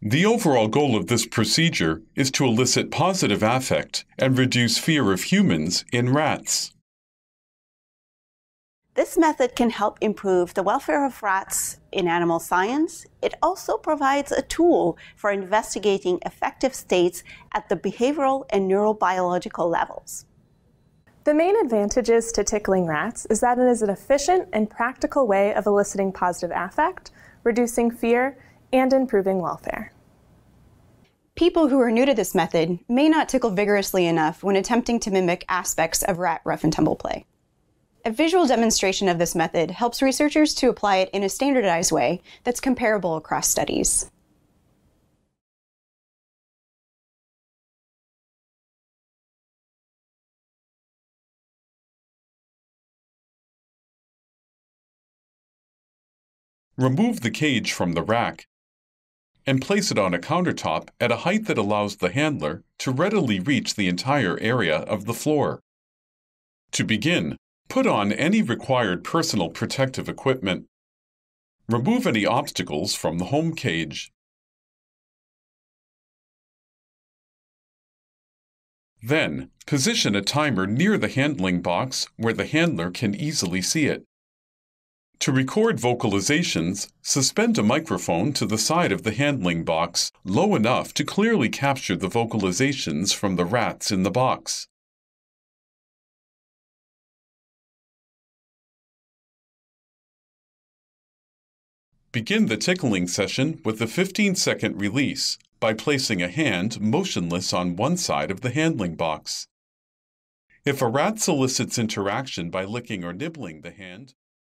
The overall goal of this procedure is to elicit positive affect and reduce fear of humans in rats. This method can help improve the welfare of rats in animal science. It also provides a tool for investigating affective states at the behavioral and neurobiological levels. The main advantages to tickling rats is that it is an efficient and practical way of eliciting positive affect, reducing fear, and improving welfare. People who are new to this method may not tickle vigorously enough when attempting to mimic aspects of rat rough and tumble play. A visual demonstration of this method helps researchers to apply it in a standardized way that's comparable across studies. Remove the cage from the rack and place it on a countertop at a height that allows the handler to readily reach the entire area of the floor. To begin, put on any required personal protective equipment. Remove any obstacles from the home cage. Then, position a timer near the handling box where the handler can easily see it. To record vocalizations, suspend a microphone to the side of the handling box, low enough to clearly capture the vocalizations from the rats in the box. Begin the tickling session with a 15-second release by placing a hand motionless on one side of the handling box. If a rat solicits interaction by licking or nibbling the hand,